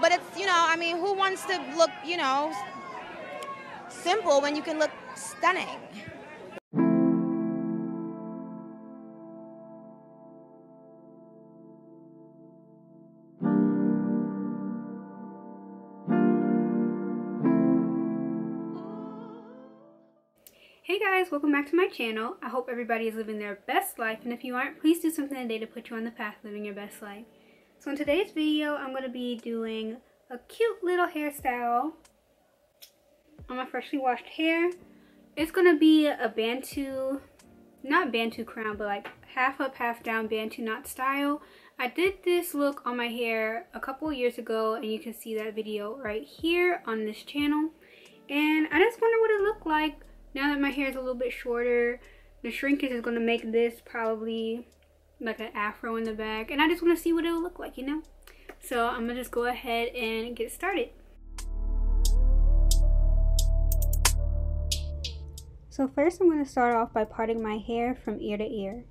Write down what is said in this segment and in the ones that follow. But it's, you know, I mean, who wants to look, you know, simple when you can look stunning? Hey guys, welcome back to my channel. I hope everybody is living their best life, and if you aren't, please do something today to put you on the path living your best life. So in today's video, I'm going to be doing a cute little hairstyle on my freshly washed hair. It's going to be a Bantu, not Bantu crown, but like half up, half down Bantu knot style. I did this look on my hair a couple years ago, and you can see that video right here on this channel. And I just wonder what it looked like. Now that my hair is a little bit shorter, the shrinkage is going to make this probably like an afro in the back. And I just want to see what it'll look like, you know? So I'm going to just go ahead and get started. So first I'm going to start off by parting my hair from ear to ear.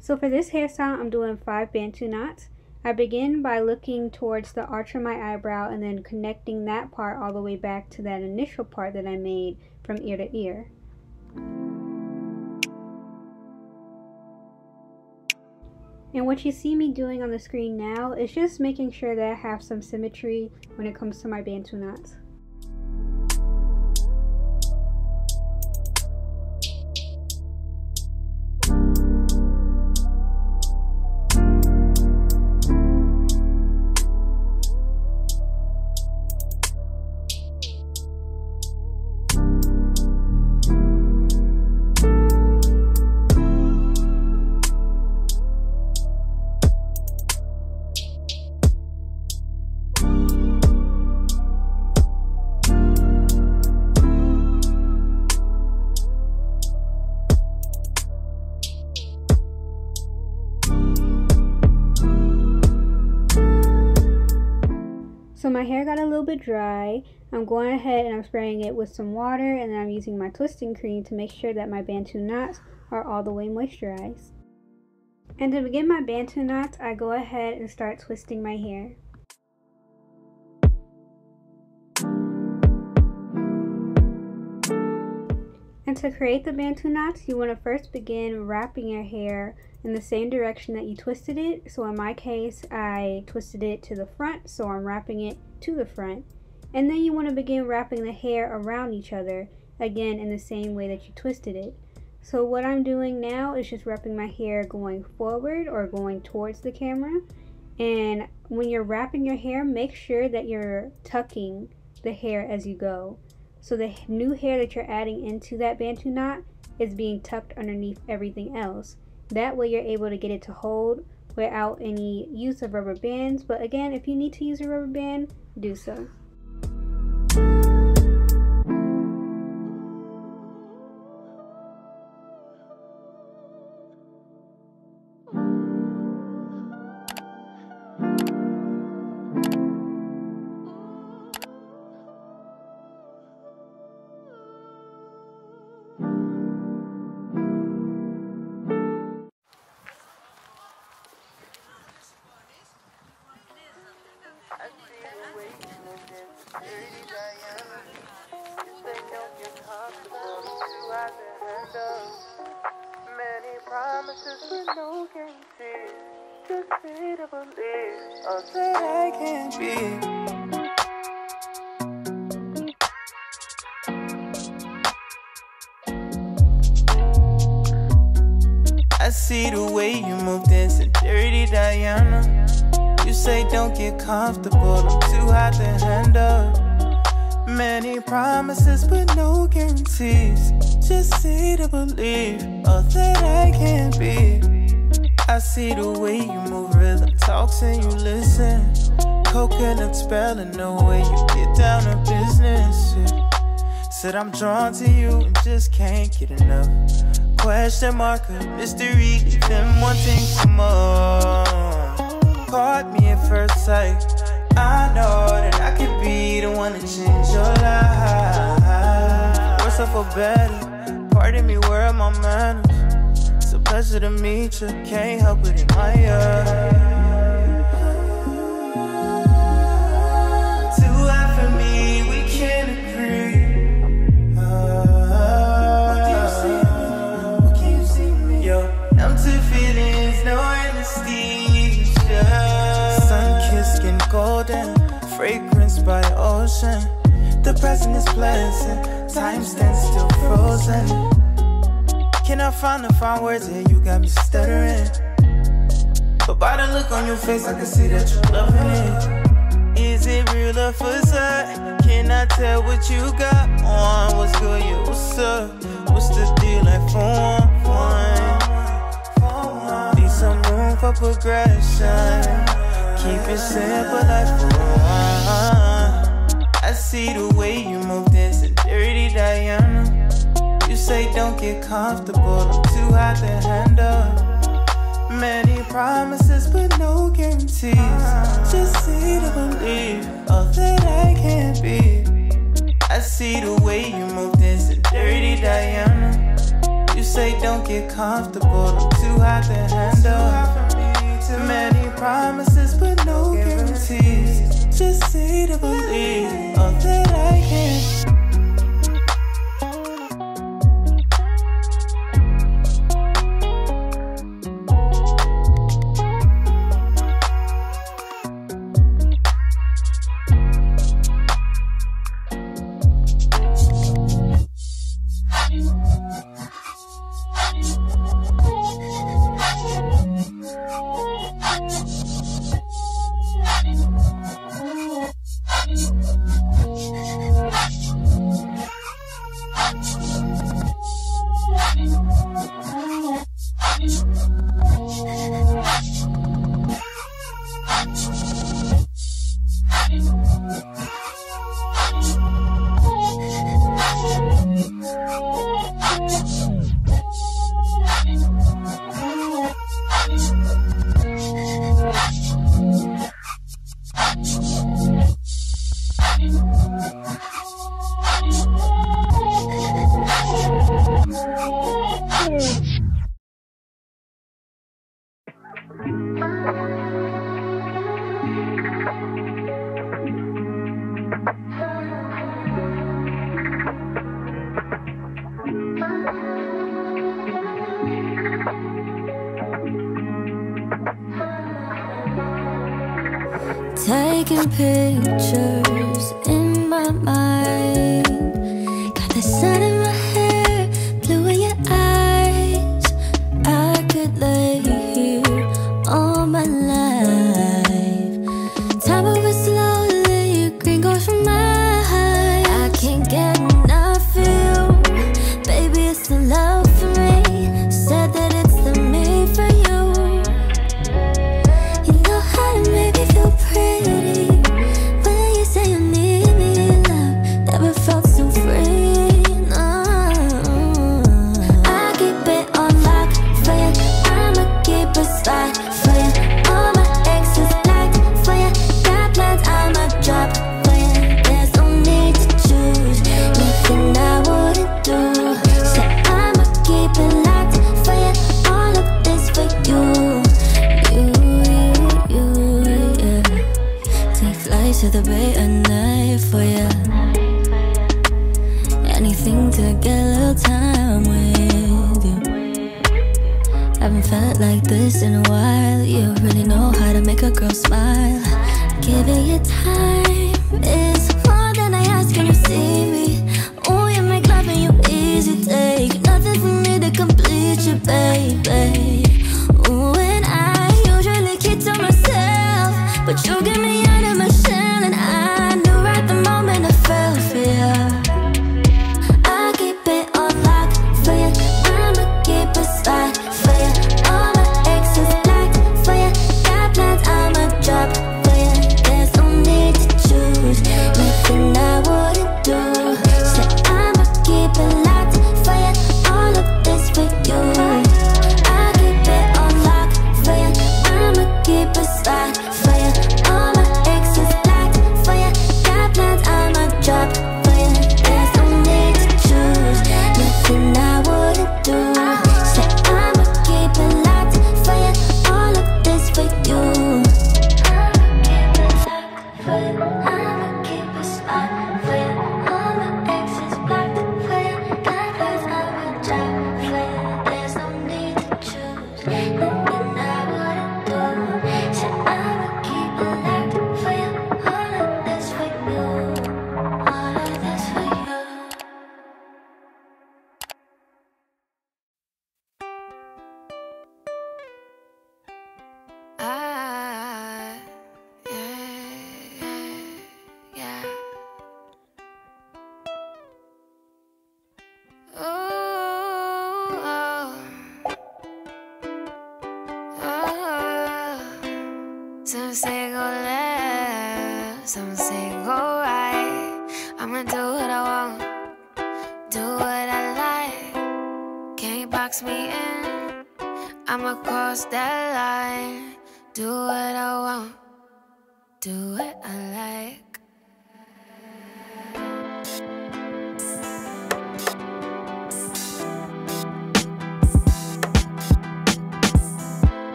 So for this hairstyle, I'm doing 5 Bantu knots. I begin by looking towards the arch of my eyebrow and then connecting that part all the way back to that initial part that I made from ear to ear. And what you see me doing on the screen now is just making sure that I have some symmetry when it comes to my Bantu knots. So my hair got a little bit dry. I'm going ahead and I'm spraying it with some water, and then I'm using my twisting cream to make sure that my Bantu knots are all the way moisturized. And to begin my Bantu knots, I go ahead and start twisting my hair. And to create the Bantu knots, you want to first begin wrapping your hair in the same direction that you twisted it. So in my case, I twisted it to the front, so I'm wrapping it to the front. And then you want to begin wrapping the hair around each other, again in the same way that you twisted it. So what I'm doing now is just wrapping my hair going forward or going towards the camera. And when you're wrapping your hair, make sure that you're tucking the hair as you go. So the new hair that you're adding into that Bantu knot is being tucked underneath everything else. That way you're able to get it to hold without any use of rubber bands, but again, if you need to use a rubber band, do so. Many promises with no guarantee. Just need to believe all that I can be. I see the way you move, dancing dirty Diana. You say don't get comfortable, I'm too hot to handle. Many promises but no guarantees. Just see to believe all that I can be. I see the way you move, rhythm talks and you listen. Coconuts spelling the way you get down to business. Said I'm drawn to you and just can't get enough. Question mark, a mystery, even wanting some more. Caught me at first sight. I know that I could be the one to change your life. Worse off for better, pardon me, where are my manners? It's a pleasure to meet you, can't help but admire. Golden, fragrance by the ocean. The present is pleasant, time stands still frozen. Cannot find the fine words, yeah, you got me stuttering. But by the look on your face, I can see that you're loving it. Is it real or facade? Can I tell what you got on? What's good, yeah, what's up? What's the deal like for one? Need some room for progression. Keep it simple, like for one. I see the way you move, there's a dirty Diana. You say don't get comfortable, I'm too hot to handle. Many promises, but no guarantees. Just see to believe all that I can be. I see the way you move, there's a dirty Diana. You say don't get comfortable, I'm too hot to handle. Many promises, but no guarantees. Just see to believe all that I can. Taking pictures in my mind, got the sun in my hair, blue in your eyes. I could lay here all my life. Time moves slowly, green goes from my eyes. I can't get enough of you, baby, it's the love for me. Said that it's the me for you. You know how to make me feel pretty. To the bay at night for ya. Anything to get a little time with you. Haven't felt like this in a while. You really know how to make a girl smile. Giving you time is more than I ask when you see me. Oh, you make love and you easy take. Nothing for me to complete you, baby. Ooh, and I usually keep to myself, but you give me out of my shell. Yeah. locks me in, I'ma cross that line. Do what I want, do what I like.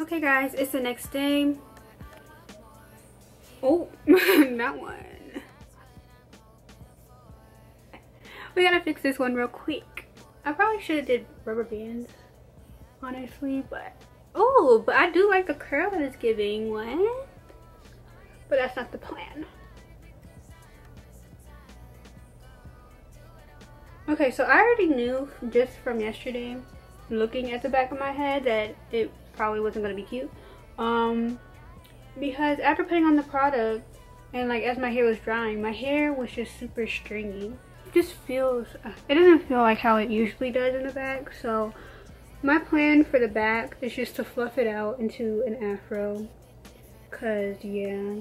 Okay guys, it's the next day. Oh, that one. We gotta fix this one real quick. I probably should have did rubber bands, honestly, but oh, but I do like the curl that it's giving. What? But that's not the plan. Okay, so I already knew just from yesterday, looking at the back of my head, that it probably wasn't gonna be cute, because after putting on the product and like as my hair was drying, my hair was just super stringy. It just feels, it doesn't feel like how it usually does in the back. So my plan for the back is just to fluff it out into an afro, cause yeah.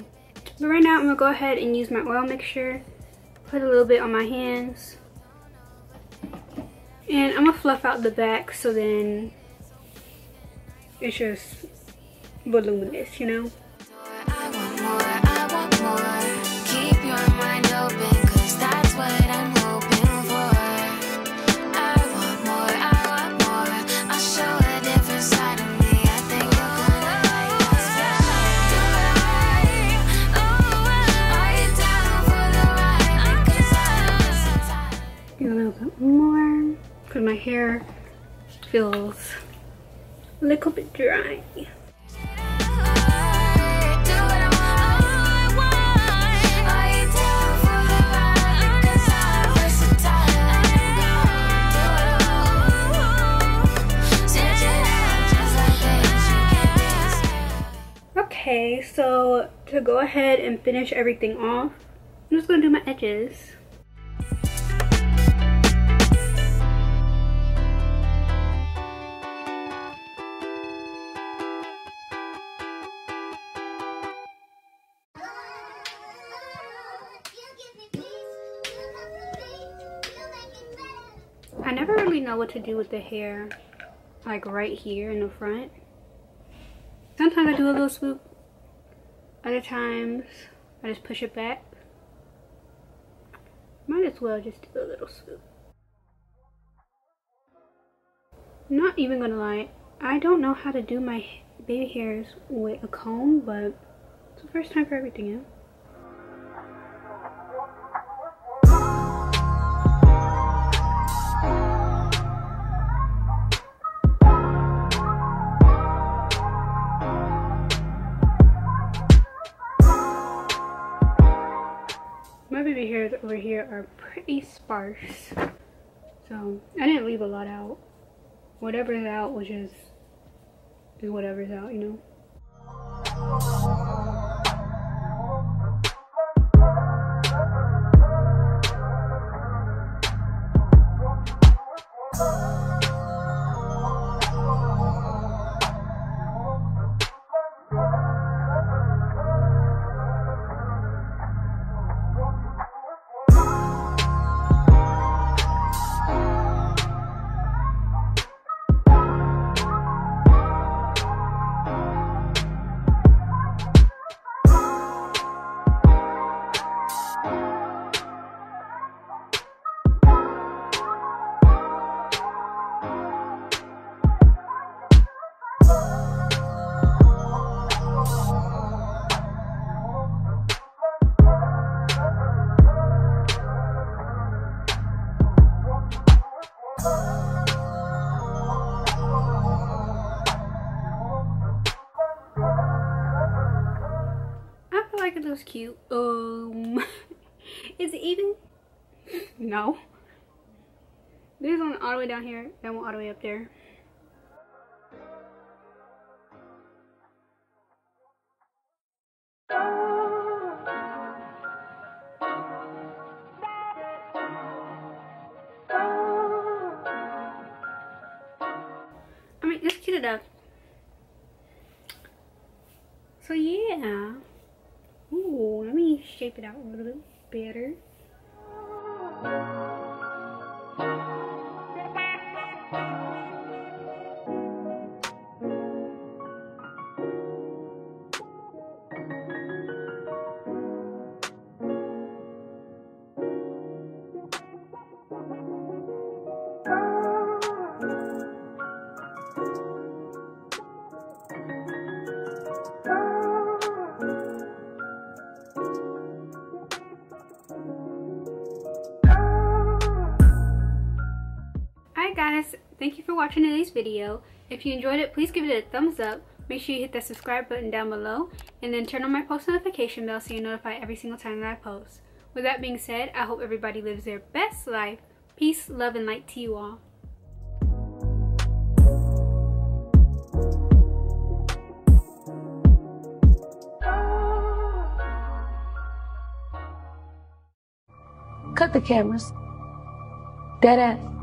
But right now I'm gonna go ahead and use my oil mixture, put a little bit on my hands, and I'm gonna fluff out the back so then it's just voluminous, you know? I want more, I want more. Keep your mind open, cause that's what I'm hoping for. I want more, I want more. I'll show a different side of me. I think you're gonna like this. Are you down for the ride? Because I was a little bit more, cause my hair feels a little bit dry. Okay, so to go ahead and finish everything off, I'm just gonna do my edges. I never really know what to do with the hair, like right here in the front. Sometimes I do a little swoop, other times I just push it back. Might as well just do a little swoop. Not even gonna lie, I don't know how to do my baby hairs with a comb, but it's the first time for everything, yeah? My baby hairs over here are pretty sparse, so I didn't leave a lot out. Whatever's out was just whatever's out, you know. was cute. Is it even? No. This one all the way down here, that one all the way up there. I mean, it's cute enough. So yeah. Ooh, let me shape it out a little bit better. Guys, thank you for watching today's video. If you enjoyed it, please give it a thumbs up. Make sure you hit that subscribe button down below, and then turn on my post notification bell so you're notified every single time that I post. With that being said, I hope everybody lives their best life. Peace, love, and light to you all. Cut the cameras. Dead ass.